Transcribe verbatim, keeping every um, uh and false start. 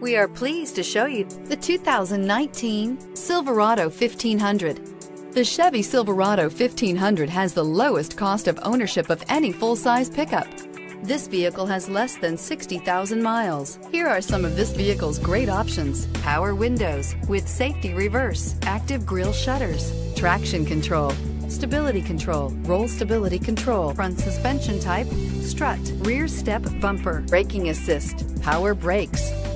We are pleased to show you the two thousand nineteen Silverado fifteen hundred. The Chevy Silverado fifteen hundred has the lowest cost of ownership of any full-size pickup. This vehicle has less than sixty thousand miles. Here are some of this vehicle's great options: power windows with safety reverse, active grille shutters, traction control, stability control, roll stability control, front suspension type, strut, rear step bumper, braking assist, power brakes,